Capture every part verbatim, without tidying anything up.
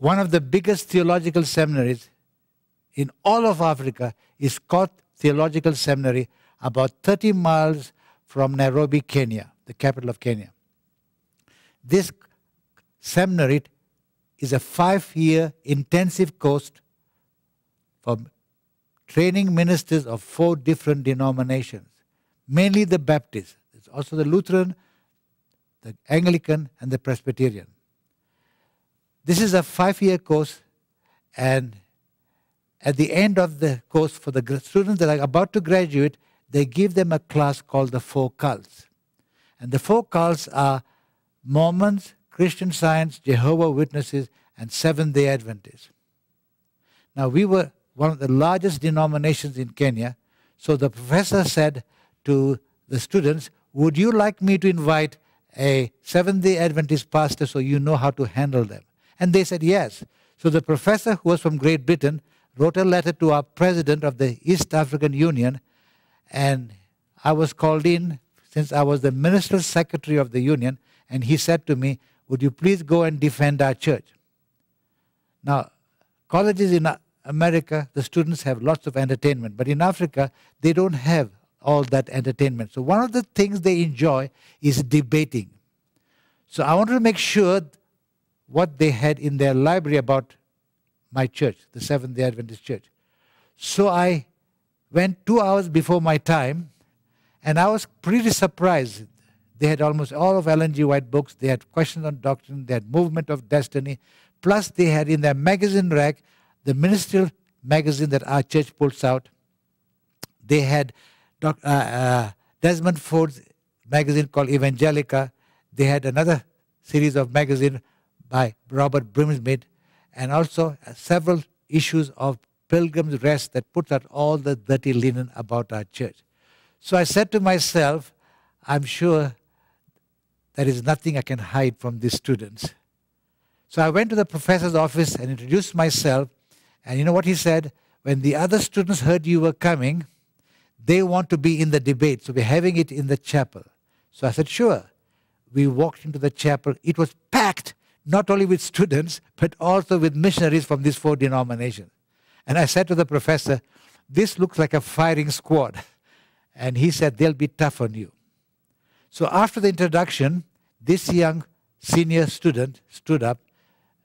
one of the biggest theological seminaries in all of Africa is Scott Theological Seminary, about thirty miles from Nairobi, Kenya, the capital of Kenya. This seminary is a five-year intensive course for training ministers of four different denominations, mainly the Baptist. It's also the Lutheran, the Anglican, and the Presbyterian. This is a five-year course, and at the end of the course, for the students that are about to graduate, they give them a class called the Four Cults. And the Four Cults are Mormons, Christian Science, Jehovah's Witnesses, and Seventh-Day Adventists. Now, we were one of the largest denominations in Kenya, so the professor said to the students, would you like me to invite a Seventh-Day Adventist pastor so you know how to handle them? And they said yes. So the professor, who was from Great Britain, wrote a letter to our president of the East African Union, and I was called in since I was the minister's secretary of the union, and he said to me, would you please go and defend our church? Now, colleges in America, the students have lots of entertainment, but in Africa, they don't have all that entertainment. So one of the things they enjoy is debating. So I wanted to make sure what they had in their library about my church, the Seventh-day Adventist Church. So I went two hours before my time, and I was pretty surprised. They had almost all of Ellen G. White books. They had Questions on Doctrine. They had Movement of Destiny. Plus, they had in their magazine rack, the ministerial magazine that our church pulls out. They had Doc, uh, uh, Desmond Ford's magazine called Evangelica. They had another series of magazine by Robert Brimsby, and also uh, several issues of Pilgrim's Rest that puts out all the dirty linen about our church. So I said to myself, I'm sure there is nothing I can hide from these students. So I went to the professor's office and introduced myself, and you know what he said? When the other students heard you were coming, they want to be in the debate, so we're having it in the chapel. So I said, sure. We walked into the chapel. It was packed, not only with students, but also with missionaries from these four denominations. And I said to the professor, this looks like a firing squad. And he said, they'll be tough on you. So after the introduction, this young senior student stood up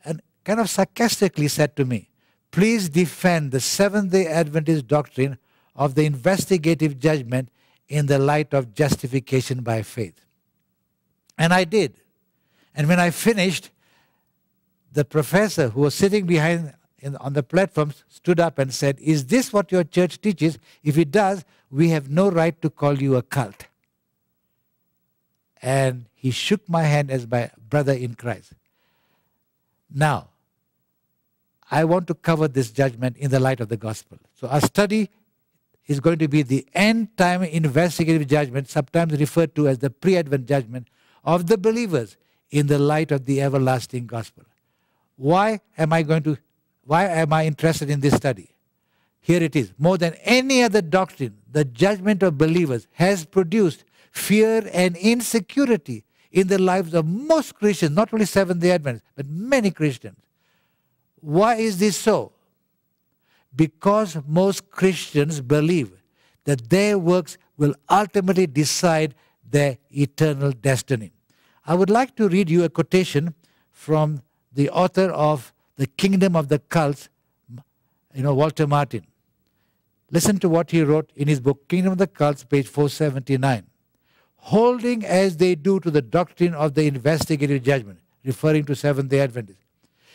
and kind of sarcastically said to me, please defend the Seventh-day Adventist doctrine of the investigative judgment in the light of justification by faith. And I did. And when I finished, the professor who was sitting behind in, on the platform stood up and said, is this what your church teaches? If it does, we have no right to call you a cult. And he shook my hand as my brother in Christ. Now, I want to cover this judgment in the light of the gospel. So our study is going to be the end-time investigative judgment, sometimes referred to as the pre-Advent judgment, of the believers in the light of the everlasting gospel. Why am I going to, why am I interested in this study? Here it is. More than any other doctrine, the judgment of believers has produced fear and insecurity in the lives of most Christians, not only Seventh-day Adventists, but many Christians. Why is this so? Because most Christians believe that their works will ultimately decide their eternal destiny. I would like to read you a quotation from the author of The Kingdom of the Cults, you know, Walter Martin. Listen to what he wrote in his book, Kingdom of the Cults, page four seventy-nine. Holding as they do to the doctrine of the investigative judgment, referring to Seventh-day Adventists,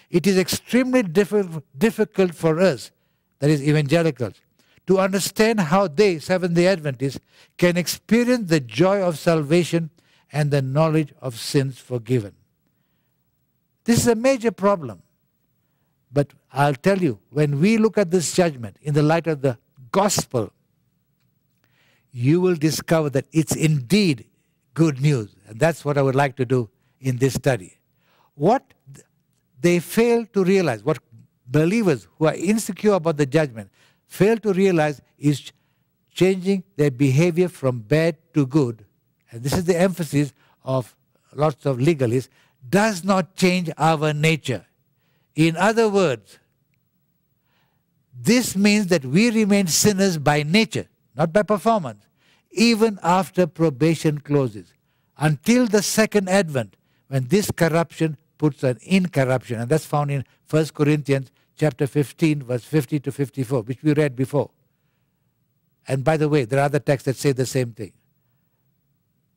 it is extremely diff- difficult for us, that is evangelicals, to understand how they, Seventh-day Adventists, can experience the joy of salvation and the knowledge of sins forgiven. This is a major problem. But I'll tell you, when we look at this judgment in the light of the gospel, you will discover that it's indeed good news. And that's what I would like to do in this study. What they fail to realize, what believers who are insecure about the judgment fail to realize, is changing their behavior from bad to good. And this is the emphasis of lots of legalists, does not change our nature. In other words, this means that we remain sinners by nature, not by performance, even after probation closes, until the second advent, when this corruption puts an incorruption. And that's found in First Corinthians chapter fifteen, verse fifty to fifty-four, which we read before. And by the way, there are other texts that say the same thing.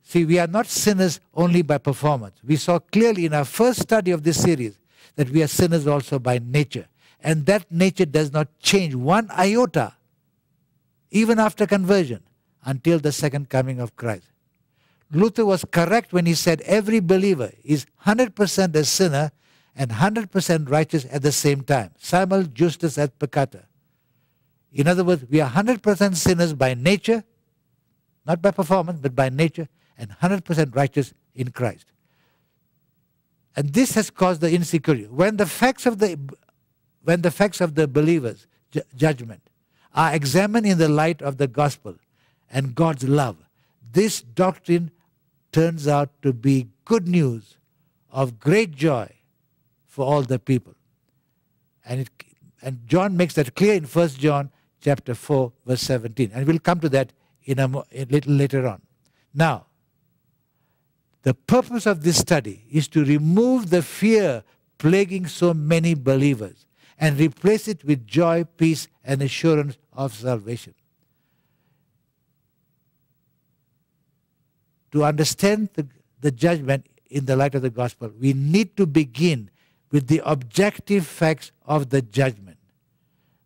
See, we are not sinners only by performance. We saw clearly in our first study of this series that we are sinners also by nature. And that nature does not change one iota, even after conversion, until the second coming of Christ. Luther was correct when he said every believer is one hundred percent a sinner and one hundred percent righteous at the same time. Simul justus et peccator. In other words, we are one hundred percent sinners by nature, not by performance, but by nature, and one hundred percent righteous in Christ. And this has caused the insecurity. When the facts of the, when the facts of the believer's ju judgment are examined in the light of the gospel and God's love, this doctrine turns out to be good news of great joy for all the people. And, it, and John makes that clear in First John chapter four, verse seventeen. And we'll come to that in a, a little later on. Now, the purpose of this study is to remove the fear plaguing so many believers and replace it with joy, peace, and assurance of salvation. To understand the, the judgment in the light of the gospel, we need to begin with the objective facts of the judgment.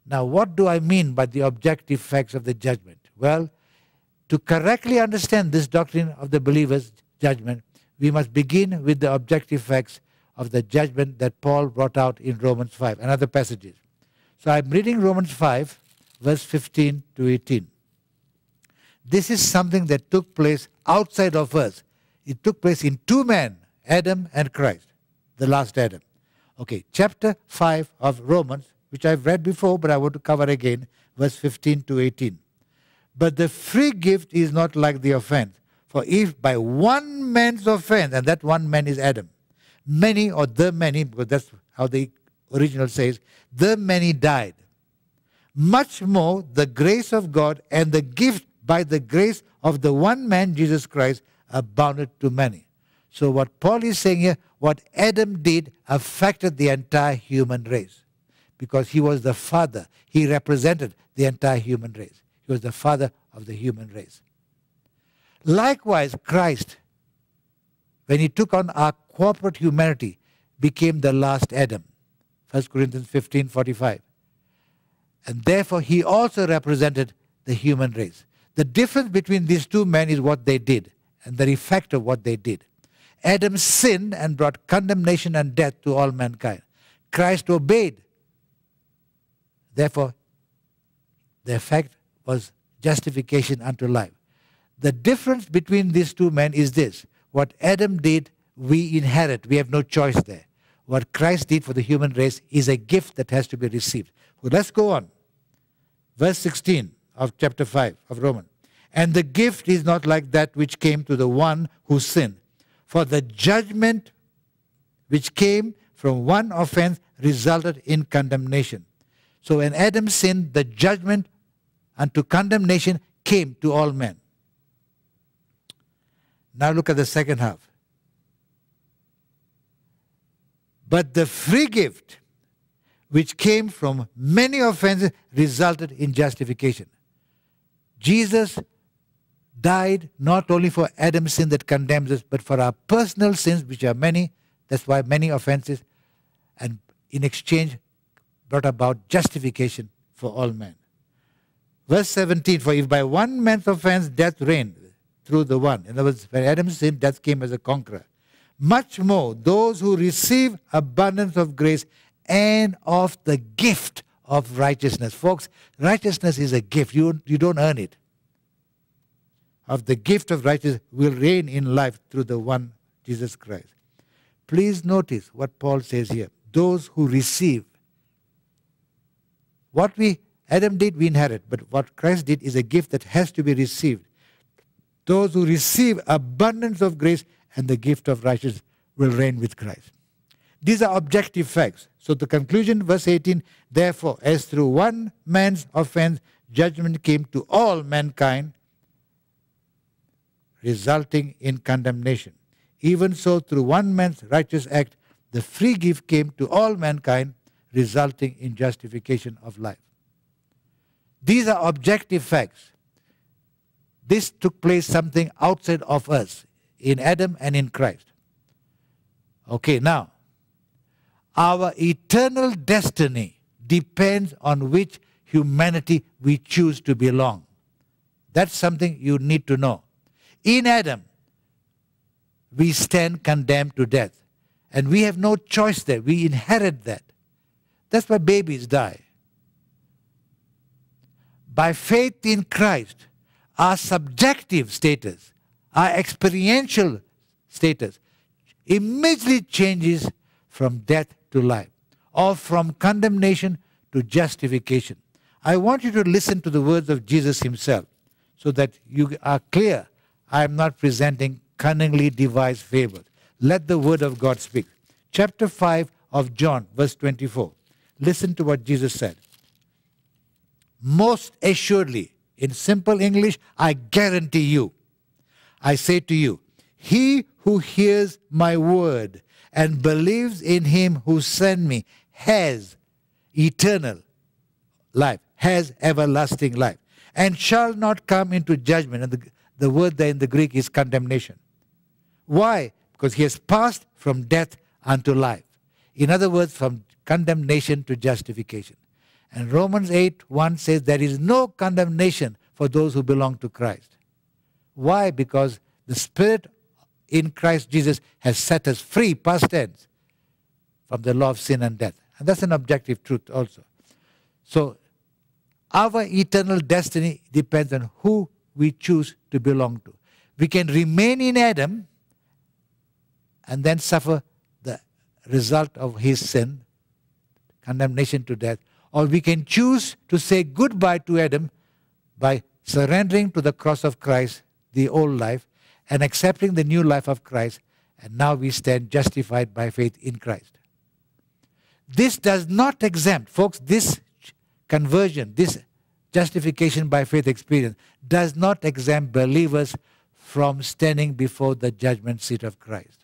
Now, what do I mean by the objective facts of the judgment? Well, to correctly understand this doctrine of the believer's judgment, we must begin with the objective facts of the judgment that Paul brought out in Romans five and other passages. So I'm reading Romans five, verse fifteen to eighteen. This is something that took place outside of us. It took place in two men, Adam and Christ, the last Adam. Okay, chapter five of Romans, which I've read before, but I want to cover again, verse fifteen to eighteen. But the free gift is not like the offense. For if by one man's offense, and that one man is Adam, many or the many, because that's how the original says, the many died, much more the grace of God and the gift by the grace of the one man, Jesus Christ, abounded to many. So what Paul is saying here, what Adam did affected the entire human race, because he was the father. He represented the entire human race. He was the father of the human race. Likewise, Christ, when he took on our corporate humanity, became the last Adam. First Corinthians fifteen forty-five. And therefore, he also represented the human race. The difference between these two men is what they did and the effect of what they did. Adam sinned and brought condemnation and death to all mankind. Christ obeyed. Therefore, the effect was justification unto life. The difference between these two men is this. What Adam did, we inherit. We have no choice there. What Christ did for the human race is a gift that has to be received. Well, let's go on. Verse sixteen of chapter five of Romans. And the gift is not like that which came to the one who sinned. For the judgment which came from one offense resulted in condemnation. So when Adam sinned, the judgment unto condemnation came to all men. Now look at the second half. But the free gift, which came from many offenses, resulted in justification. Jesus died not only for Adam's sin that condemns us, but for our personal sins, which are many. That's why many offenses, and in exchange brought about justification for all men. Verse seventeen, for if by one man's offense death reigned through the one. In other words, when Adam sinned, death came as a conqueror. Much more, those who receive abundance of grace and of the gift of righteousness. Folks, righteousness is a gift. You, you don't earn it. Of the gift of righteousness will reign in life through the one, Jesus Christ. Please notice what Paul says here. Those who receive. What we Adam did, we inherit. But what Christ did is a gift that has to be received. Those who receive abundance of grace and the gift of righteousness will reign with Christ. These are objective facts. So the conclusion, verse eighteen, therefore, as through one man's offense, judgment came to all mankind, resulting in condemnation. Even so, through one man's righteous act, the free gift came to all mankind, resulting in justification of life. These are objective facts. This took place something outside of us, in Adam and in Christ. Okay, now, our eternal destiny depends on which humanity we choose to belong. That's something you need to know. In Adam, we stand condemned to death. And we have no choice there. We inherit that. That's why babies die. By faith in Christ, our subjective status, our experiential status, immediately changes from death to life, or from condemnation to justification. I want you to listen to the words of Jesus himself so that you are clear. I am not presenting cunningly devised fables. Let the word of God speak. Chapter five of John, verse twenty-four. Listen to what Jesus said. Most assuredly, in simple English, I guarantee you, I say to you, he who hears my word and believes in him who sent me has eternal life, has everlasting life, and shall not come into judgment. And the, the word there in the Greek is condemnation. Why? Because he has passed from death unto life. In other words, from condemnation to justification. And Romans eight one says there is no condemnation for those who belong to Christ. Why? Because the Spirit in Christ Jesus has set us free, past tense, from the law of sin and death. And that's an objective truth also. So our eternal destiny depends on who we choose to belong to. We can remain in Adam and then suffer the result of his sin, condemnation to death. Or we can choose to say goodbye to Adam by surrendering to the cross of Christ, the old life, and accepting the new life of Christ. And now we stand justified by faith in Christ. This does not exempt, folks, this conversion, this justification by faith experience does not exempt believers from standing before the judgment seat of Christ.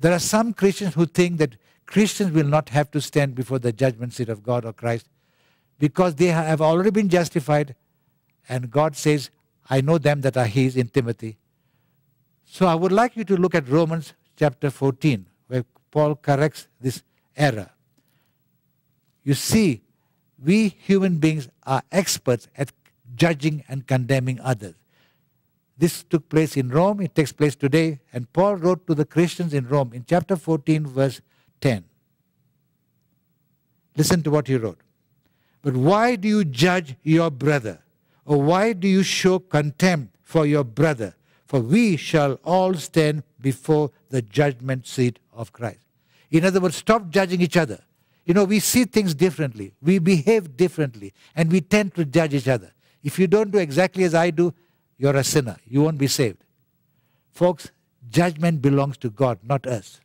There are some Christians who think that Christians will not have to stand before the judgment seat of God or Christ because they have already been justified, and God says, I know them that are his, in Timothy. So I would like you to look at Romans chapter fourteen, where Paul corrects this error. You see, we human beings are experts at judging and condemning others. This took place in Rome, it takes place today, and Paul wrote to the Christians in Rome in chapter fourteen, verse ten. Listen to what he wrote. But why do you judge your brother? Or why do you show contempt for your brother? For we shall all stand before the judgment seat of Christ. In other words, stop judging each other. You know, we see things differently, we behave differently, and we tend to judge each other. If you don't do exactly as I do, you're a sinner. You won't be saved. Folks, judgment belongs to God, not us.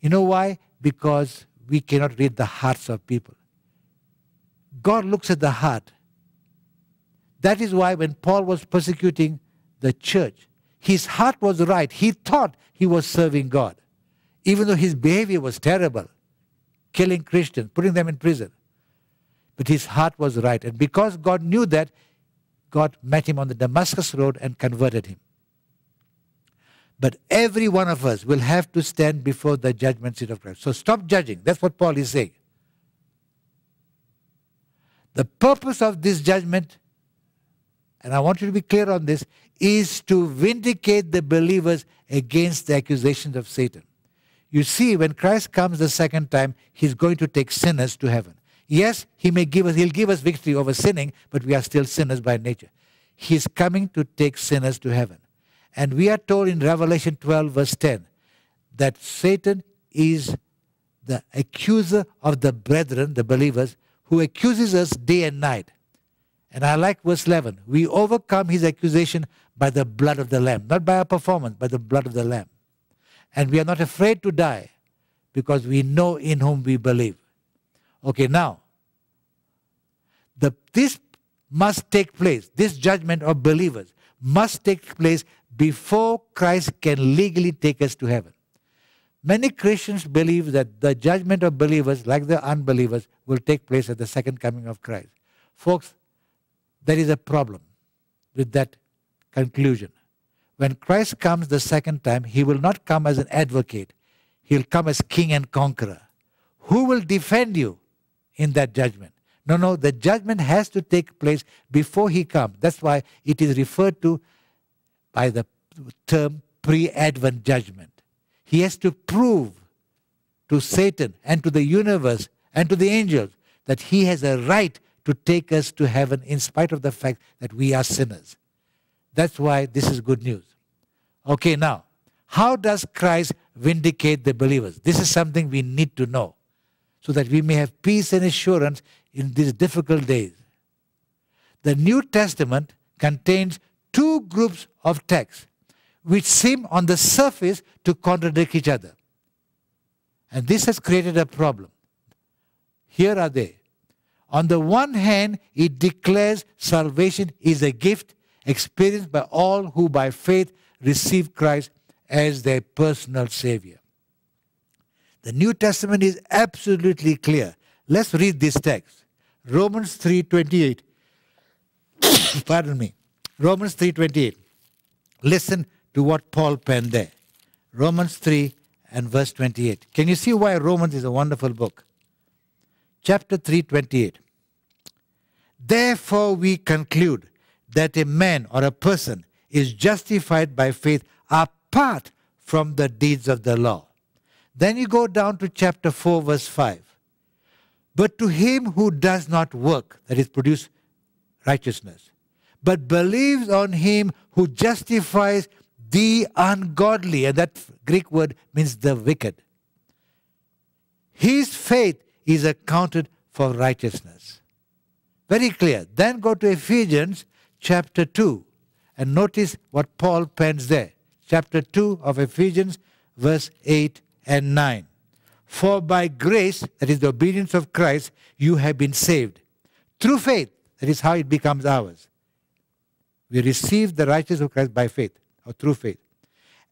You know why? Because we cannot read the hearts of people. God looks at the heart. That is why when Paul was persecuting the church, his heart was right. He thought he was serving God, even though his behavior was terrible, killing Christians, putting them in prison. But his heart was right. And because God knew that, God met him on the Damascus Road and converted him. But every one of us will have to stand before the judgment seat of Christ. So stop judging. That's what Paul is saying. The purpose of this judgment, and I want you to be clear on this, is to vindicate the believers against the accusations of Satan. You see, when Christ comes the second time, he's going to take sinners to heaven. Yes, he may give us, he'll give us victory over sinning, but we are still sinners by nature. He's coming to take sinners to heaven. And we are told in Revelation twelve verse ten that Satan is the accuser of the brethren, the believers, who accuses us day and night. And I like verse eleven. We overcome his accusation by the blood of the Lamb, not by our performance, by the blood of the Lamb. And we are not afraid to die because we know in whom we believe. Okay, now, the, this must take place, this judgment of believers must take place before Christ can legally take us to heaven. Many Christians believe that the judgment of believers, like the unbelievers, will take place at the second coming of Christ. Folks, there is a problem with that conclusion. When Christ comes the second time, he will not come as an advocate. He'll come as king and conqueror. Who will defend you in that judgment? No, no, the judgment has to take place before he comes. That's why it is referred to by the term pre-advent judgment. He has to prove to Satan and to the universe and to the angels that he has a right to take us to heaven in spite of the fact that we are sinners. That's why this is good news. Okay, now, how does Christ vindicate the believers? This is something we need to know so that we may have peace and assurance in these difficult days. The New Testament contains two groups of texts which seem on the surface to contradict each other. And this has created a problem. Here are they. On the one hand, it declares salvation is a gift experienced by all who by faith receive Christ as their personal Savior. The New Testament is absolutely clear. Let's read this text. Romans three twenty-eight. Pardon me. Romans three twenty-eight. Listen to what Paul penned there. Romans three and verse twenty-eight. Can you see why Romans is a wonderful book? Chapter three, twenty-eight. Therefore we conclude that a man or a person is justified by faith apart from the deeds of the law. Then you go down to chapter four, verse five. But to him who does not work, that is, produce righteousness, but believes on him who justifies the ungodly. And that Greek word means the wicked. His faith is accounted for righteousness. Very clear. Then go to Ephesians chapter two. And notice what Paul pens there. Chapter two of Ephesians, verse eight and nine. For by grace, that is the obedience of Christ, you have been saved. Through faith, that is how it becomes ours. We receive the righteousness of Christ by faith, or through faith.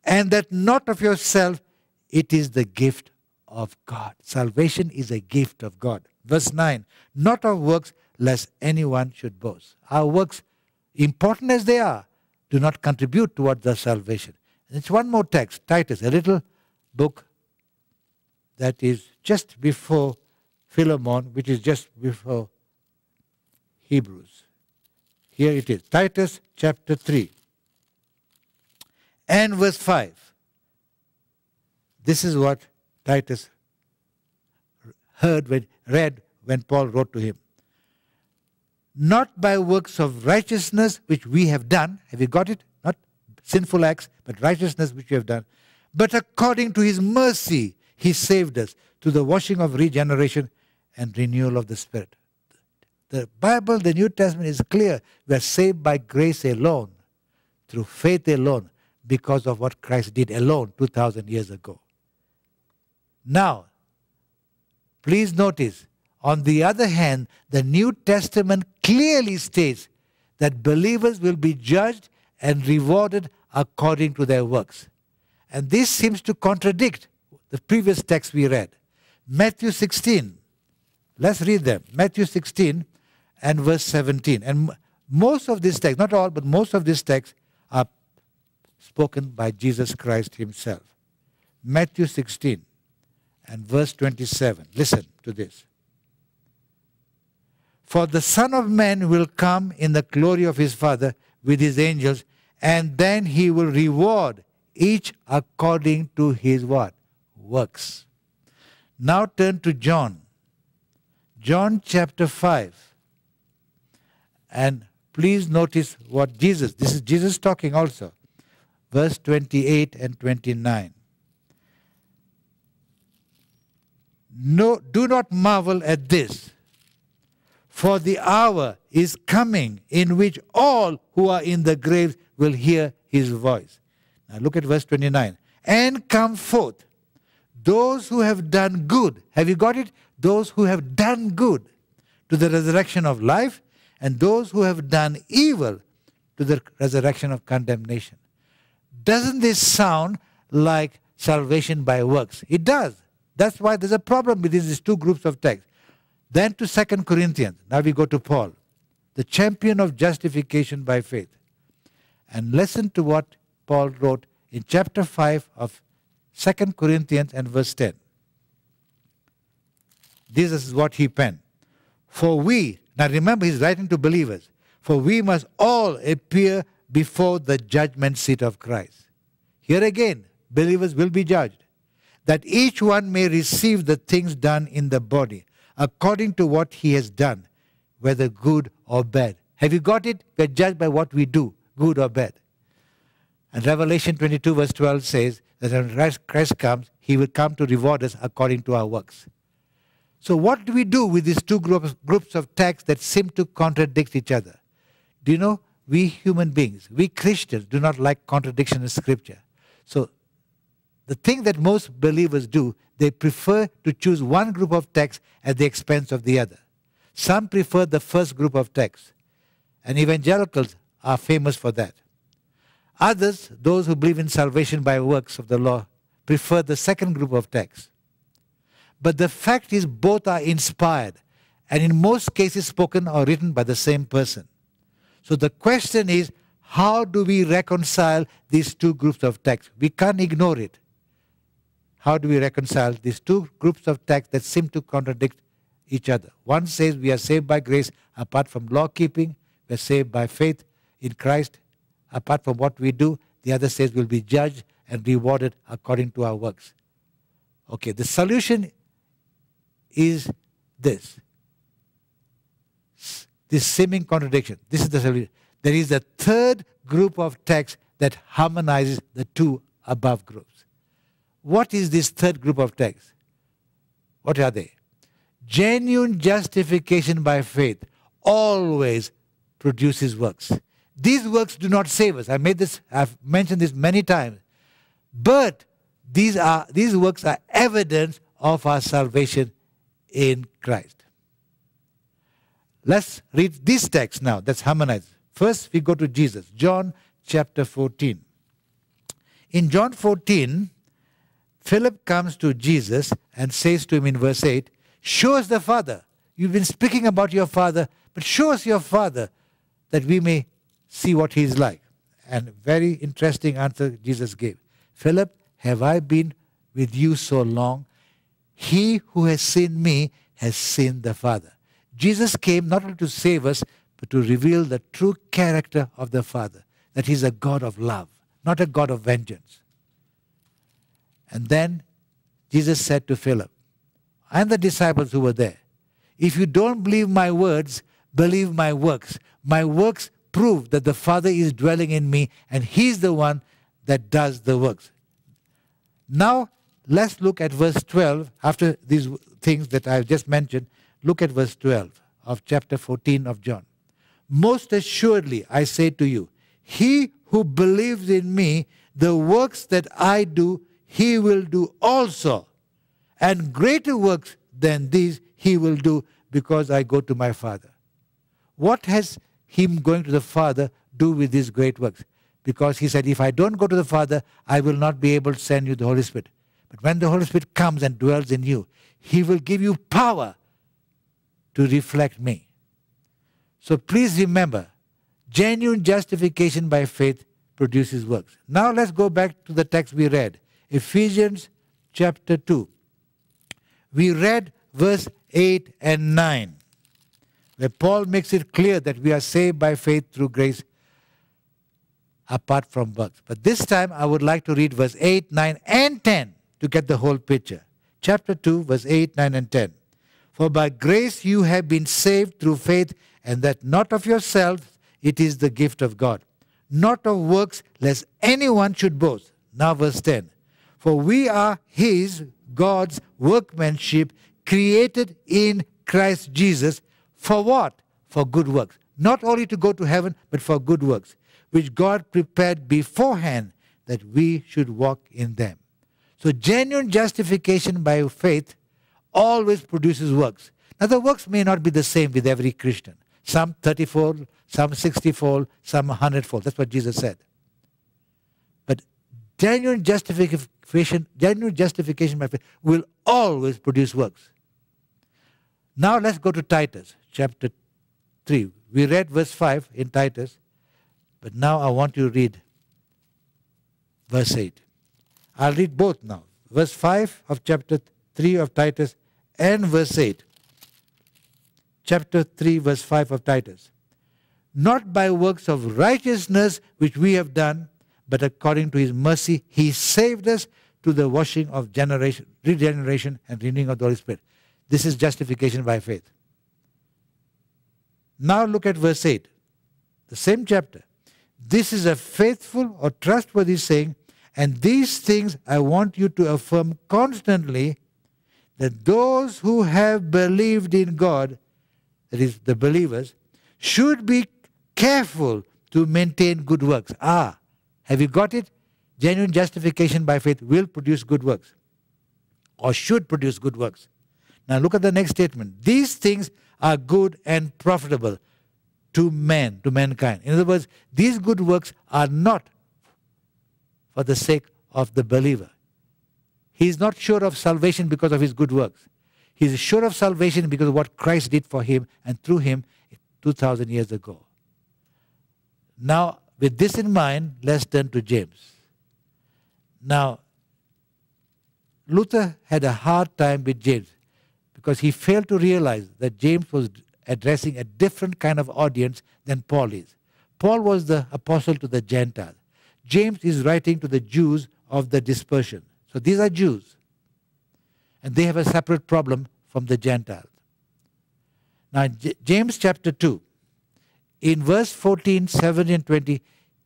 And that not of yourself, it is the gift of God. Salvation is a gift of God. Verse nine, not of works, lest anyone should boast. Our works, important as they are, do not contribute towards the salvation. And it's one more text, Titus, a little book that is just before Philemon, which is just before Hebrews. Here it is, Titus chapter three and verse five. This is what Titus heard when, read when Paul wrote to him. Not by works of righteousness which we have done. Have you got it? Not sinful acts, but righteousness which we have done. But according to his mercy, he saved us through the washing of regeneration and renewal of the Spirit. The Bible, the New Testament is clear. We are saved by grace alone, through faith alone, because of what Christ did alone two thousand years ago. Now, please notice, on the other hand, the New Testament clearly states that believers will be judged and rewarded according to their works. And this seems to contradict the previous text we read. Matthew sixteen. Let's read them. Matthew sixteen and verse seventeen. And most of this text, not all, but most of this text are spoken by Jesus Christ himself. Matthew sixteen and verse twenty-seven. Listen to this. For the Son of Man will come in the glory of his Father with his angels, and then he will reward each according to his what? Works. Now turn to John. John chapter five. And please notice what Jesus, this is Jesus talking also, verse twenty-eight and twenty-nine. No, do not marvel at this, for the hour is coming in which all who are in the graves will hear his voice. Now look at verse twenty-nine. And come forth, those who have done good, have you got it? Those who have done good to the resurrection of life, and those who have done evil to the resurrection of condemnation. Doesn't this sound like salvation by works? It does. That's why there's a problem with these two groups of texts. Then to Second Corinthians. Now we go to Paul, the champion of justification by faith. And listen to what Paul wrote in chapter five of Second Corinthians and verse ten. This is what he penned. For we, now remember he's writing to believers, for we must all appear before the judgment seat of Christ. Here again, believers will be judged, that each one may receive the things done in the body, according to what he has done, whether good or bad. Have you got it? We are judged by what we do, good or bad. And Revelation twenty-two verse twelve says that when Christ comes, he will come to reward us according to our works. So what do we do with these two groups, groups of texts that seem to contradict each other? Do you know, we human beings, we Christians, do not like contradiction in Scripture. So the thing that most believers do, they prefer to choose one group of texts at the expense of the other. Some prefer the first group of texts, and evangelicals are famous for that. Others, those who believe in salvation by works of the law, prefer the second group of texts. But the fact is both are inspired and in most cases spoken or written by the same person. So the question is, how do we reconcile these two groups of texts? We can't ignore it. How do we reconcile these two groups of texts that seem to contradict each other? One says we are saved by grace apart from law-keeping. We are saved by faith in Christ apart from what we do. The other says we'll be judged and rewarded according to our works. Okay, the solution is this. This seeming contradiction. This is the solution. There is a third group of texts that harmonizes the two above groups. What is this third group of texts? What are they? Genuine justification by faith always produces works. These works do not save us. I made this, I've mentioned this many times. But these, are, these works are evidence of our salvation in Christ. Let's read this text now that's harmonized. First, we go to Jesus, John chapter fourteen. In John fourteen, Philip comes to Jesus and says to him in verse eight, show us the Father. You've been speaking about your Father, but show us your Father that we may see what he is like. And very interesting answer Jesus gave. Philip, have I been with you so long? He who has seen me has seen the Father. Jesus came not only to save us, but to reveal the true character of the Father, that he's a God of love, not a God of vengeance. And then Jesus said to Philip and the disciples who were there, if you don't believe my words, believe my works. My works prove that the Father is dwelling in me and he's the one that does the works. Now let's look at verse twelve. After these things that I've just mentioned, look at verse twelve of chapter fourteen of John. Most assuredly, I say to you, he who believes in me, the works that I do, he will do also. And greater works than these he will do, because I go to my Father. What has him going to the Father do with these great works? Because he said, if I don't go to the Father, I will not be able to send you the Holy Spirit. But when the Holy Spirit comes and dwells in you, he will give you power to reflect me. So please remember, genuine justification by faith produces works. Now let's go back to the text we read, Ephesians chapter two. We read verse eight and nine, where Paul makes it clear that we are saved by faith through grace apart from works. But this time I would like to read verse eight, nine, and ten to get the whole picture. Chapter two, verse eight, nine, and ten. For by grace you have been saved through faith, and that not of yourself, it is the gift of God. Not of works, lest anyone should boast. Now verse ten. For we are his, God's workmanship, created in Christ Jesus. For what? For good works. Not only to go to heaven, but for good works, which God prepared beforehand that we should walk in them. So genuine justification by faith always produces works. Now the works may not be the same with every Christian. Some thirty-fold, some sixty-fold, some one hundred-fold. That's what Jesus said. But genuine justification, genuine justification by faith will always produce works. Now let's go to Titus chapter three. We read verse five in Titus, but now I want you to read verse eight. I'll read both now. Verse five of chapter three of Titus and verse eight. Chapter three, verse five of Titus. Not by works of righteousness which we have done, but according to his mercy he saved us through the washing of generation, regeneration and renewing of the Holy Spirit. This is justification by faith. Now look at verse eight. The same chapter. This is a faithful or trustworthy saying, and these things I want you to affirm constantly, that those who have believed in God, that is the believers, should be careful to maintain good works. Ah, have you got it? Genuine justification by faith will produce good works, or should produce good works. Now look at the next statement. These things are good and profitable to man, to mankind. In other words, these good works are not for the sake of the believer. He is not sure of salvation because of his good works. He is sure of salvation because of what Christ did for him and through him two thousand years ago. Now, with this in mind, let's turn to James. Now, Luther had a hard time with James because he failed to realize that James was addressing a different kind of audience than Paul is. Paul was the apostle to the Gentiles. James is writing to the Jews of the dispersion. So these are Jews. And they have a separate problem from the Gentiles. Now, J James chapter two, in verse fourteen, seventeen and twenty,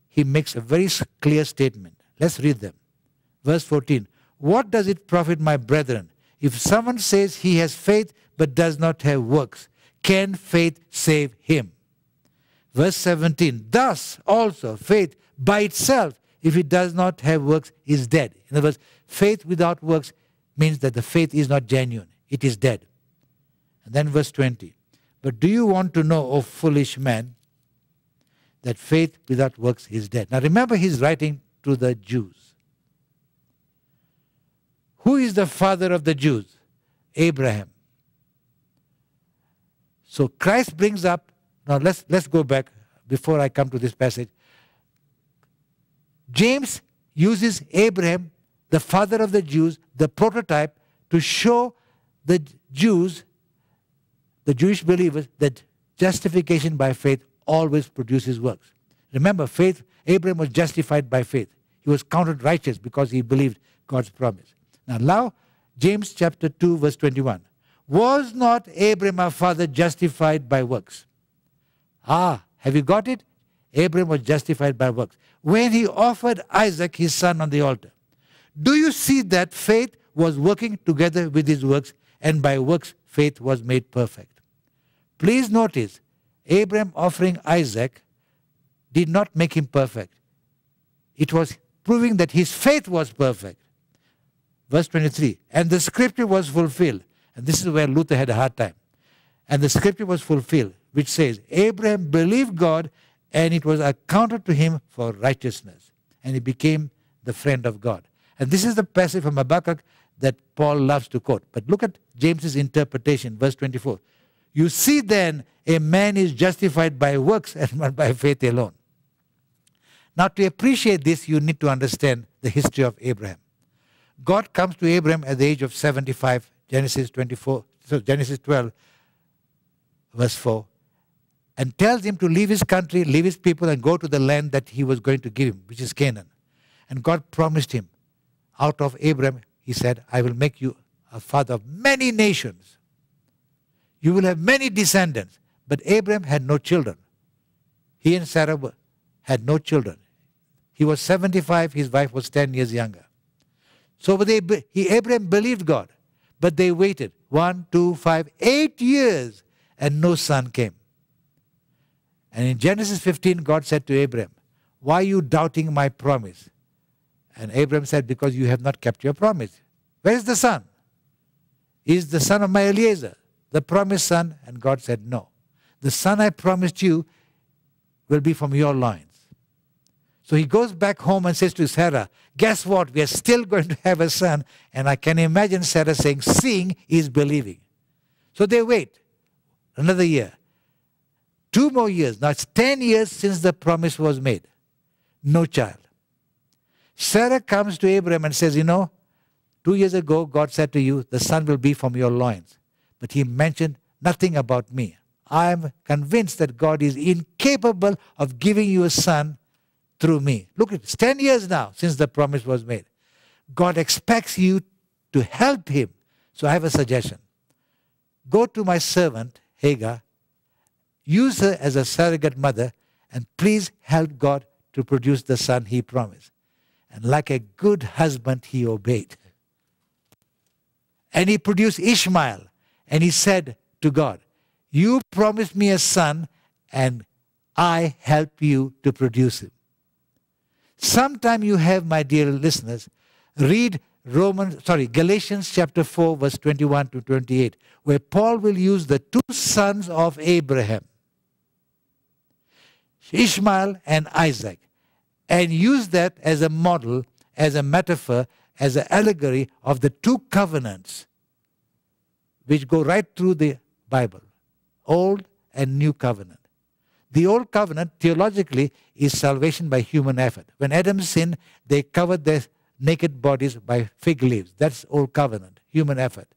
he makes a very clear statement. Let's read them. Verse fourteen, what does it profit, my brethren, if someone says he has faith but does not have works? Can faith save him? Verse seventeen, thus also faith by itself, if it does not have works, is dead. In other words, faith without works means that the faith is not genuine. It is dead. And then verse twenty. But do you want to know, O foolish man, that faith without works is dead? Now remember, he's writing to the Jews. Who is the father of the Jews? Abraham. So Christ brings up, now let's, let's go back before I come to this passage. James uses Abraham, the father of the Jews, the prototype, to show the Jews, the Jewish believers, that justification by faith always produces works. Remember, faith, Abraham was justified by faith. He was counted righteous because he believed God's promise. Now, now James chapter two, verse twenty-one. Was not Abraham, our father, justified by works? Ah, have you got it? Abraham was justified by works when he offered Isaac, his son, on the altar. Do you see that faith was working together with his works, and by works faith was made perfect? Please notice, Abraham offering Isaac did not make him perfect. It was proving that his faith was perfect. Verse twenty-three, and the scripture was fulfilled. And this is where Luther had a hard time. And the scripture was fulfilled, which says, Abraham believed God, and it was accounted to him for righteousness. And he became the friend of God. And this is the passage from Habakkuk that Paul loves to quote. But look at James's interpretation, verse twenty-four. You see then, a man is justified by works and not by faith alone. Now to appreciate this, you need to understand the history of Abraham. God comes to Abraham at the age of seventy-five, Genesis twenty-four, so Genesis twelve, verse four, and tells him to leave his country, leave his people, and go to the land that he was going to give him, which is Canaan. And God promised him, out of Abraham, he said, I will make you a father of many nations. You will have many descendants. But Abraham had no children. He and Sarah were, had no children. He was seventy-five. His wife was ten years younger. So they, he, Abraham believed God. But they waited one, two, five, eight years, and no son came. And in Genesis fifteen, God said to Abraham, why are you doubting my promise? And Abram said, because you have not kept your promise. Where is the son? He is the son of my Eliezer, the promised son. And God said, no. The son I promised you will be from your loins. So he goes back home and says to Sarah, guess what? We are still going to have a son. And I can imagine Sarah saying, seeing is believing. So they wait another year. Two more years. Now it's ten years since the promise was made. No child. Sarah comes to Abraham and says, you know, two years ago God said to you, the son will be from your loins. But he mentioned nothing about me. I am convinced that God is incapable of giving you a son through me. Look, it's ten years now since the promise was made. God expects you to help him. So I have a suggestion. Go to my servant, Hagar, use her as a surrogate mother, and please help God to produce the son he promised. And like a good husband, he obeyed. And he produced Ishmael. And he said to God, you promised me a son, and I help you to produce him. Sometime you have, my dear listeners, read Romans, sorry, Galatians chapter four, verse twenty-one to twenty-eight, where Paul will use the two sons of Abraham, Ishmael and Isaac, and use that as a model, as a metaphor, as an allegory of the two covenants which go right through the Bible, Old and New Covenant. The Old Covenant, theologically, is salvation by human effort. When Adam sinned, they covered their naked bodies by fig leaves. That's Old Covenant, human effort.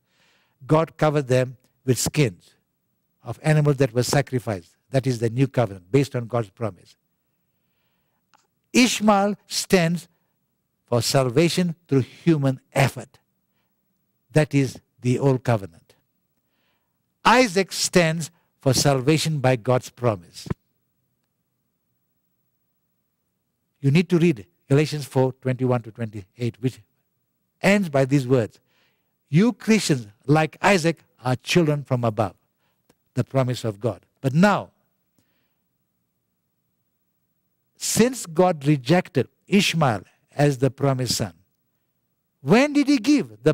God covered them with skins of animals that were sacrificed. That is the New Covenant, based on God's promise. Ishmael stands for salvation through human effort. That is the Old Covenant. Isaac stands for salvation by God's promise. You need to read Galatians four, twenty-one to twenty-eight, which ends by these words. You Christians, like Isaac, are children from above, the promise of God. But now, since God rejected Ishmael as the promised son, when did he give the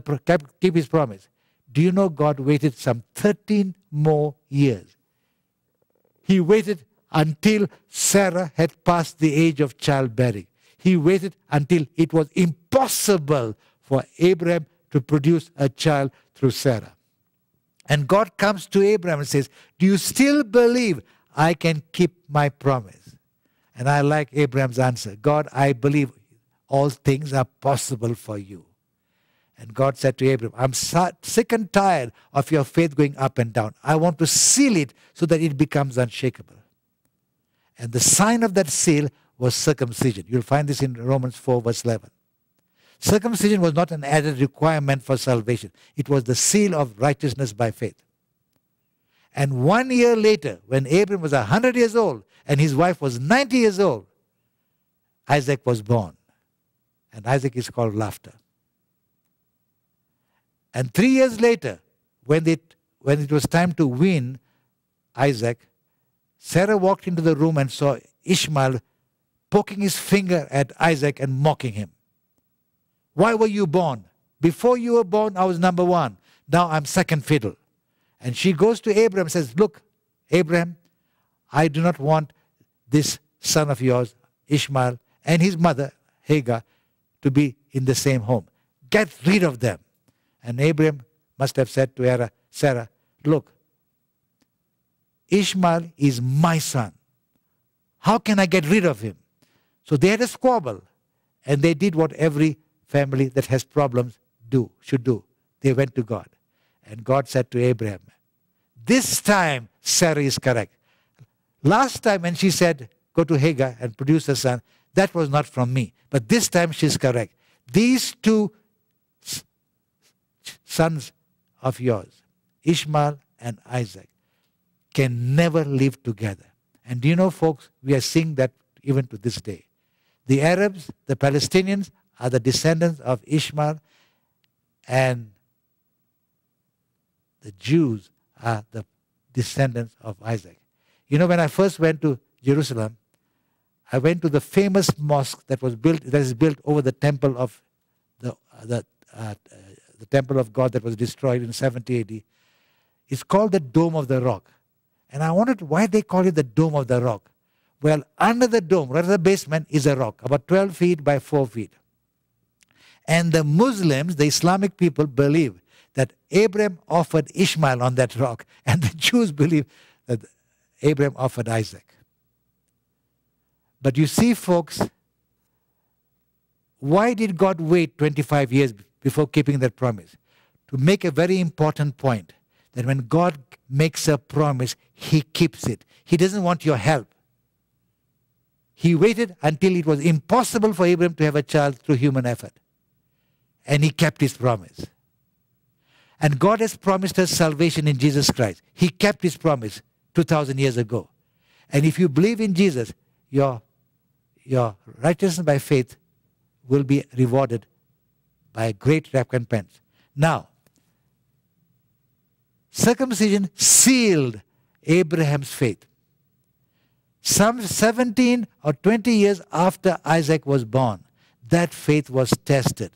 keep his promise? Do you know God waited some thirteen more years? He waited until Sarah had passed the age of childbearing. He waited until it was impossible for Abraham to produce a child through Sarah. And God comes to Abraham and says, do you still believe I can keep my promise? And I like Abraham's answer. God, I believe all things are possible for you. And God said to Abraham, I'm sick and tired of your faith going up and down. I want to seal it so that it becomes unshakable. And the sign of that seal was circumcision. You'll find this in Romans four, verse eleven. Circumcision was not an added requirement for salvation. It was the seal of righteousness by faith. And one year later, when Abraham was one hundred years old and his wife was ninety years old, Isaac was born. And Isaac is called laughter. And three years later, when it, when it was time to wean Isaac, Sarah walked into the room and saw Ishmael poking his finger at Isaac and mocking him. Why were you born? Before you were born, I was number one. Now I'm second fiddle. And she goes to Abraham and says, look, Abraham, I do not want this son of yours, Ishmael, and his mother, Hagar, to be in the same home. Get rid of them. And Abraham must have said to Sarah, look, Ishmael is my son. How can I get rid of him? So they had a squabble. And they did what every family that has problems do, should do. They went to God. And God said to Abraham, this time Sarah is correct. Last time when she said, go to Hagar and produce a son, that was not from me. But this time she's correct. These two sons of yours, Ishmael and Isaac, can never live together. And do you know, folks, we are seeing that even to this day. The Arabs, the Palestinians, are the descendants of Ishmael, and the Jews are the descendants of Isaac. You know, when I first went to Jerusalem, I went to the famous mosque that was built, that is built over the temple of the the, uh, the temple of God that was destroyed in seventy A D. It's called the Dome of the Rock, and I wondered why they call it the Dome of the Rock. Well, under the dome, right at the basement, is a rock about twelve feet by four feet, and the Muslims, the Islamic people, believe that Abraham offered Ishmael on that rock, and the Jews believe that Abraham offered Isaac. But you see, folks, why did God wait twenty-five years before keeping that promise? To make a very important point, that when God makes a promise, he keeps it. He doesn't want your help. He waited until it was impossible for Abraham to have a child through human effort, and he kept his promise. And God has promised us salvation in Jesus Christ. He kept his promise two thousand years ago. And if you believe in Jesus, your, your righteousness by faith will be rewarded by a great recompense. Now, circumcision sealed Abraham's faith. Some seventeen or twenty years after Isaac was born, that faith was tested.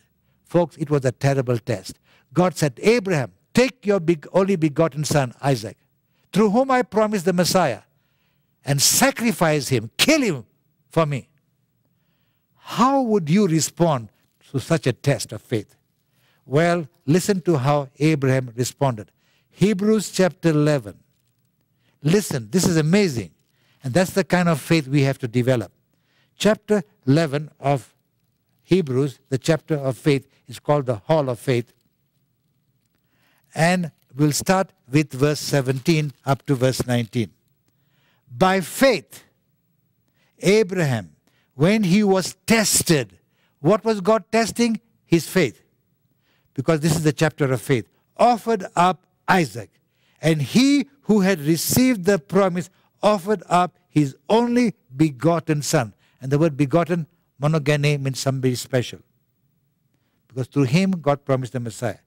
Folks, it was a terrible test. God said, Abraham, take your big, only begotten son, Isaac, through whom I promised the Messiah, and sacrifice him, kill him for me. How would you respond to such a test of faith? Well, listen to how Abraham responded. Hebrews chapter eleven. Listen, this is amazing. And that's the kind of faith we have to develop. Chapter eleven of Hebrews, the chapter of faith, is called the Hall of Faith. And we'll start with verse seventeen up to verse nineteen. By faith, Abraham, when he was tested, what was God testing? His faith. Because this is the chapter of faith. Offered up Isaac. And he who had received the promise offered up his only begotten son. And the word begotten, monogene, means somebody special. Because through him, God promised the Messiah.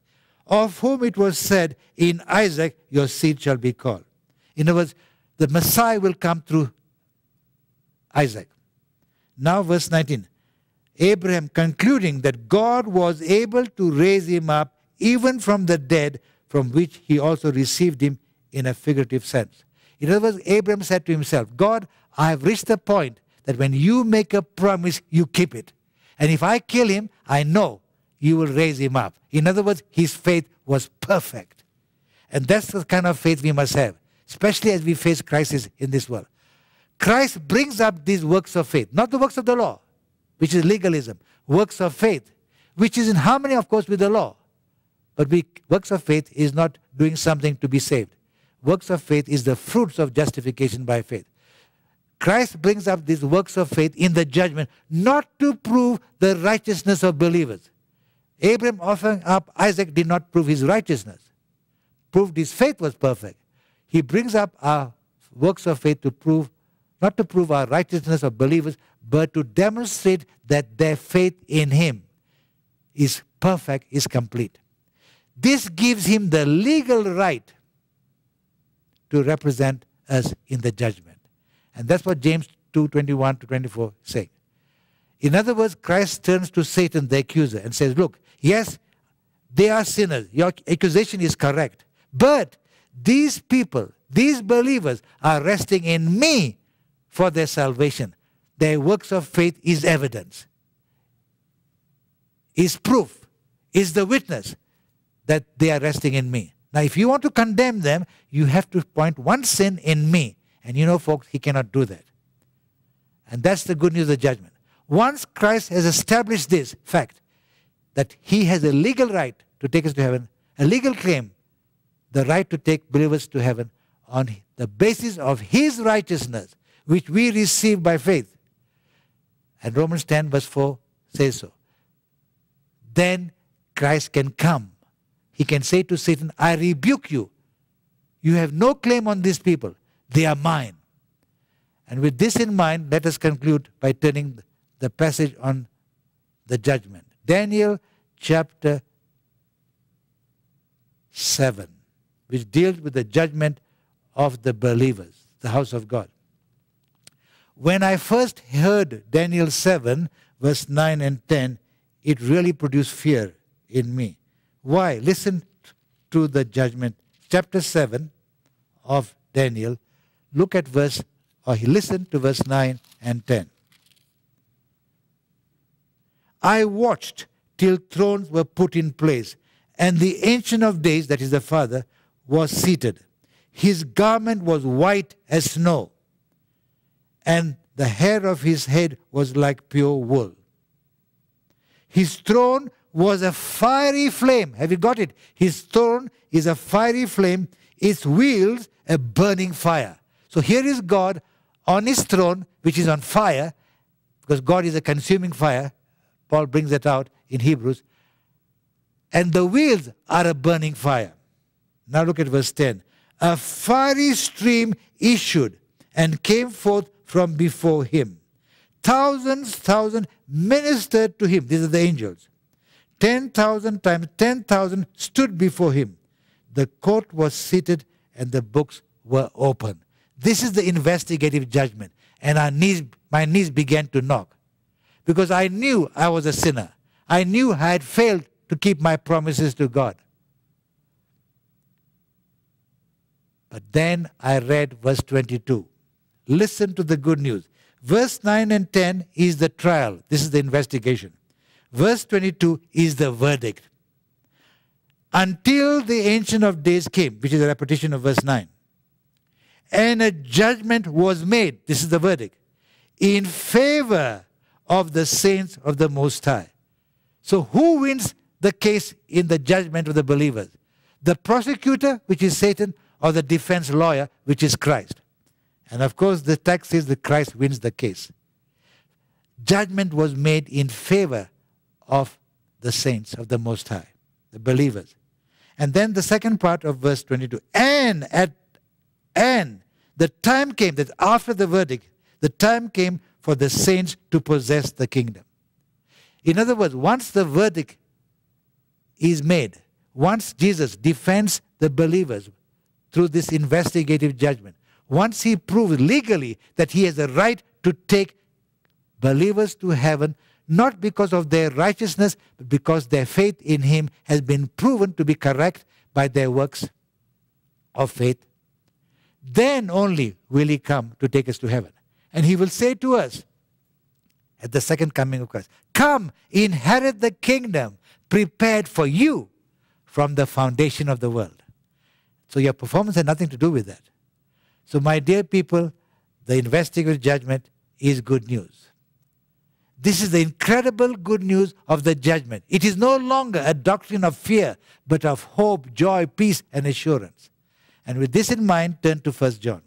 Of whom it was said, in Isaac your seed shall be called. In other words, the Messiah will come through Isaac. Now verse nineteen. Abraham, concluding that God was able to raise him up even from the dead, from which he also received him in a figurative sense. In other words, Abraham said to himself, God, I have reached the point that when you make a promise, you keep it. And if I kill him, I know you will raise him up. In other words, his faith was perfect. And that's the kind of faith we must have, especially as we face crisis in this world. Christ brings up these works of faith, not the works of the law, which is legalism, works of faith, which is in harmony, of course, with the law. But we, works of faith is not doing something to be saved. Works of faith is the fruits of justification by faith. Christ brings up these works of faith in the judgment, not to prove the righteousness of believers. Abraham offering up Isaac did not prove his righteousness, proved his faith was perfect. He brings up our works of faith to prove, not to prove our righteousness of believers, but to demonstrate that their faith in him is perfect, is complete. This gives him the legal right to represent us in the judgment. And that's what James two, twenty-one to twenty-four say. In other words, Christ turns to Satan, the accuser, and says, look, yes, they are sinners. Your accusation is correct. But these people, these believers, are resting in me for their salvation. Their works of faith is evidence, is proof, is the witness that they are resting in me. Now, if you want to condemn them, you have to point one sin in me. And you know, folks, he cannot do that. And that's the good news of the judgment. Once Christ has established this fact, that he has a legal right to take us to heaven, a legal claim, the right to take believers to heaven on the basis of his righteousness, which we receive by faith. And Romans ten verse four says so. Then Christ can come. He can say to Satan, I rebuke you. You have no claim on these people. They are mine. And with this in mind, let us conclude by turning the passage on the judgment. Daniel chapter seven, which deals with the judgment of the believers, the house of God. When I first heard Daniel seven, verse nine and ten, it really produced fear in me. Why? Listen to the judgment. Chapter seven of Daniel. Look at verse, or listen to verse nine and ten. I watched till thrones were put in place, and the Ancient of Days, that is the Father, was seated. His garment was white as snow, and the hair of his head was like pure wool. His throne was a fiery flame. Have you got it? His throne is a fiery flame, its wheels a burning fire. So here is God on his throne, which is on fire, because God is a consuming fire. Paul brings that out in Hebrews. And the wheels are a burning fire. Now look at verse ten. A fiery stream issued and came forth from before him. Thousands, thousands ministered to him. These are the angels. Ten thousand times ten thousand stood before him. The court was seated and the books were open. This is the investigative judgment. And our knees, my knees began to knock, because I knew I was a sinner. I knew I had failed to keep my promises to God. But then I read verse twenty-two. Listen to the good news. Verse nine and ten is the trial. This is the investigation. Verse twenty-two is the verdict. Until the Ancient of Days came, which is a repetition of verse nine. And a judgment was made, this is the verdict, in favor of the saints of the Most High. So who wins the case in the judgment of the believers? The prosecutor, which is Satan, or the defense lawyer, which is Christ. And of course, the text says that Christ wins the case. Judgment was made in favor of the saints of the Most High, the believers. And then the second part of verse twenty-two. And at and the time came, that after the verdict, the time came for the saints to possess the kingdom. In other words, once the verdict is made, once Jesus defends the believers through this investigative judgment, once he proves legally that he has a right to take believers to heaven, not because of their righteousness, but because their faith in him has been proven to be correct by their works of faith, then only will he come to take us to heaven. And he will say to us at the second coming of Christ, come, inherit the kingdom prepared for you from the foundation of the world. So your performance had nothing to do with that. So my dear people, the investigative judgment is good news. This is the incredible good news of the judgment. It is no longer a doctrine of fear, but of hope, joy, peace, and assurance. And with this in mind, turn to First John.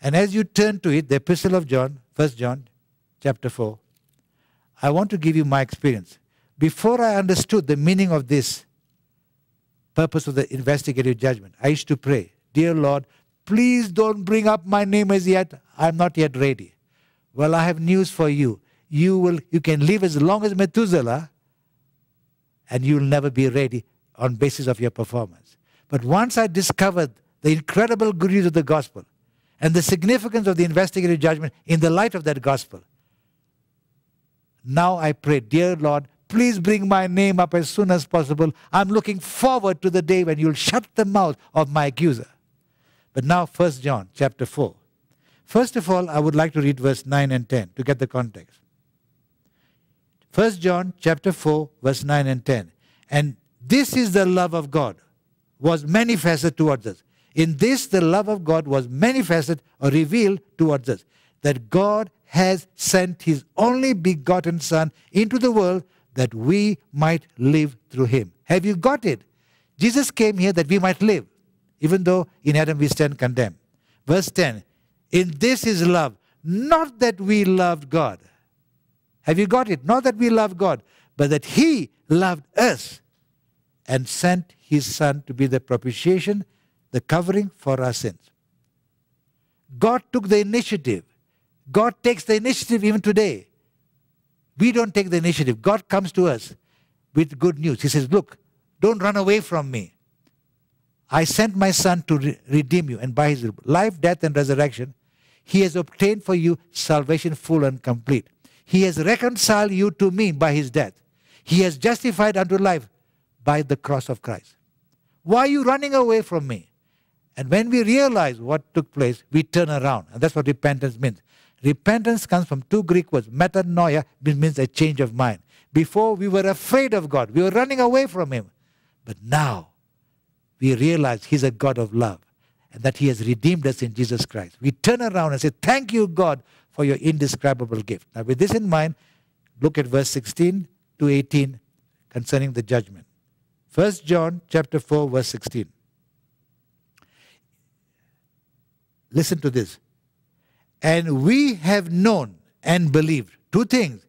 And as you turn to it, the epistle of John, First John, chapter four, I want to give you my experience. Before I understood the meaning of this purpose of the investigative judgment, I used to pray, dear Lord, please don't bring up my name as yet. I'm not yet ready. Well, I have news for you. You will, you can live as long as Methuselah, and you'll never be ready on basis of your performance. But once I discovered the incredible good news of the gospel and the significance of the investigative judgment in the light of that gospel, now I pray, dear Lord, please bring my name up as soon as possible. I'm looking forward to the day when you'll shut the mouth of my accuser. But now First John chapter four. First of all, I would like to read verse nine and ten to get the context. First John chapter four, verse nine and ten. And this is the love of God was manifested towards us. In this, the love of God was manifested or revealed towards us, that God has sent his only begotten Son into the world that we might live through him. Have you got it? Jesus came here that we might live, even though in Adam we stand condemned. Verse ten, in this is love, not that we loved God. Have you got it? Not that we love God, but that he loved us and sent his Son to be the propitiation, the covering for our sins. God took the initiative. God takes the initiative even today. We don't take the initiative. God comes to us with good news. He says, look, don't run away from me. I sent my Son to re- redeem you. And by his life, death, and resurrection, He has obtained for you salvation full and complete. He has reconciled you to me by his death. He has justified unto life by the cross of Christ. Why are you running away from me? And when we realize what took place, we turn around. And that's what repentance means. Repentance comes from two Greek words. Metanoia means a change of mind. Before, we were afraid of God. We were running away from him. But now, we realize he's a God of love and that he has redeemed us in Jesus Christ. We turn around and say, thank you, God, for your indescribable gift. Now, with this in mind, look at verse sixteen to eighteen concerning the judgment. First John chapter four, verse sixteen. Listen to this. And we have known and believed. Two things.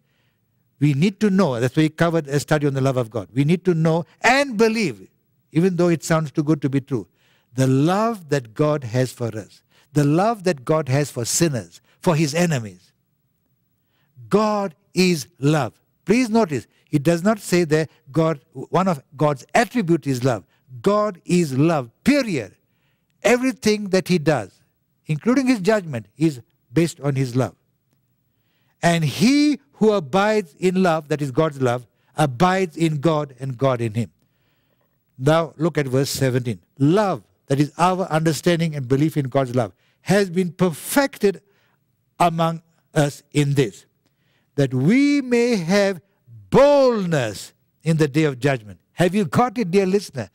We need to know. That's why we covered a study on the love of God. We need to know and believe, even though it sounds too good to be true, the love that God has for us. The love that God has for sinners, for his enemies. God is love. Please notice, it does not say that God, one of God's attributes is love. God is love, period. Everything that he does, including his judgment, is based on his love. And he who abides in love, that is God's love, abides in God and God in him. Now look at verse seventeen. Love, that is our understanding and belief in God's love, has been perfected among us in this, that we may have boldness in the day of judgment. Have you got it, dear listener?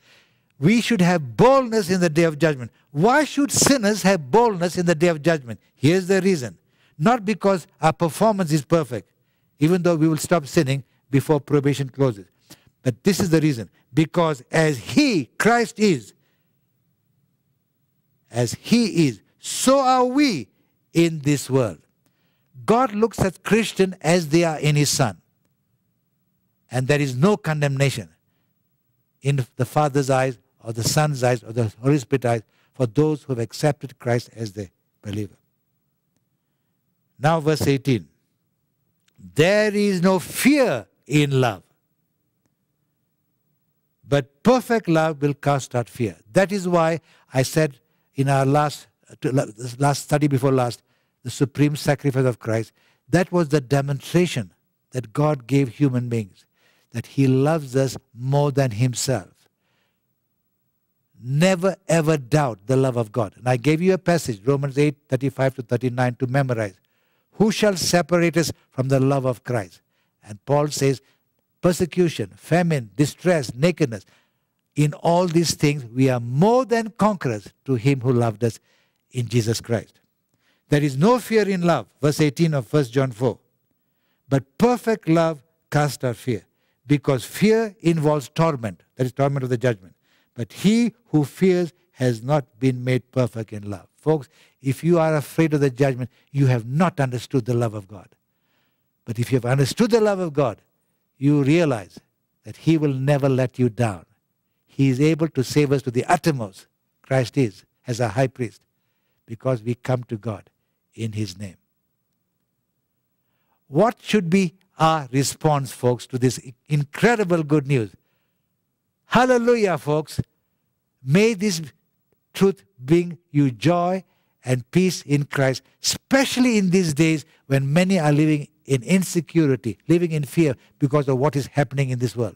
We should have boldness in the day of judgment. Why should sinners have boldness in the day of judgment? Here's the reason. Not because our performance is perfect, even though we will stop sinning before probation closes. But this is the reason. Because as he, Christ is, as he is, so are we in this world. God looks at Christians as they are in his Son. And there is no condemnation in the Father's eyes or the Son's eyes or the Holy Spirit's eyes for those who have accepted Christ as their believer. Now verse eighteen. There is no fear in love. But perfect love will cast out fear. That is why I said in our last, last study before last, the supreme sacrifice of Christ, that was the demonstration that God gave human beings, that he loves us more than himself. Never ever doubt the love of God. And I gave you a passage, Romans eight, thirty-five to thirty-nine, to memorize. Who shall separate us from the love of Christ? And Paul says, persecution, famine, distress, nakedness, in all these things we are more than conquerors to him who loved us in Jesus Christ. There is no fear in love, verse eighteen of First John four. But perfect love casts out fear, because fear involves torment, that is torment of the judgment. But he who fears has not been made perfect in love. Folks, if you are afraid of the judgment, you have not understood the love of God. But if you have understood the love of God, you realize that he will never let you down. He is able to save us to the uttermost. Christ is, as our high priest, because we come to God in his name. What should be our response, folks, to this incredible good news? Hallelujah, folks. May this truth bring you joy and peace in Christ, especially in these days when many are living in insecurity, living in fear because of what is happening in this world.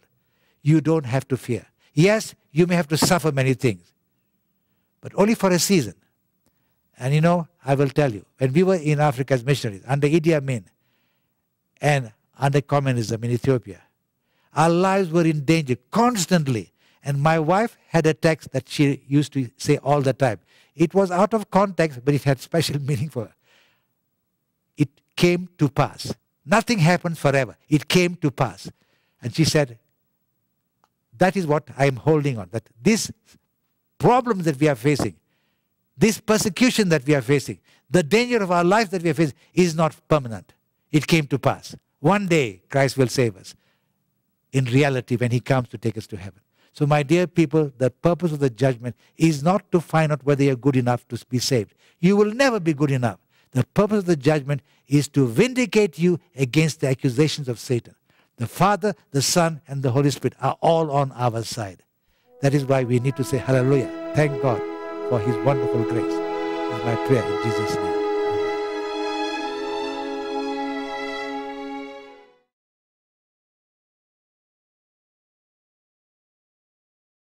You don't have to fear. Yes, you may have to suffer many things, but only for a season. And you know, I will tell you, when we were in Africa as missionaries, under Idi Amin, and under communism in Ethiopia, our lives were in danger constantly. And my wife had a text that she used to say all the time. It was out of context, but it had special meaning for her. It came to pass. Nothing happens forever. It came to pass. And she said, that is what I am holding on, that this problem that we are facing, this persecution that we are facing, the danger of our life that we are facing is not permanent. It came to pass. One day, Christ will save us in reality when he comes to take us to heaven. So, my dear people, the purpose of the judgment is not to find out whether you're good enough to be saved. You will never be good enough. The purpose of the judgment is to vindicate you against the accusations of Satan. The Father, the Son, and the Holy Spirit are all on our side. That is why we need to say hallelujah. Thank God for his wonderful grace. It's my prayer in Jesus' name.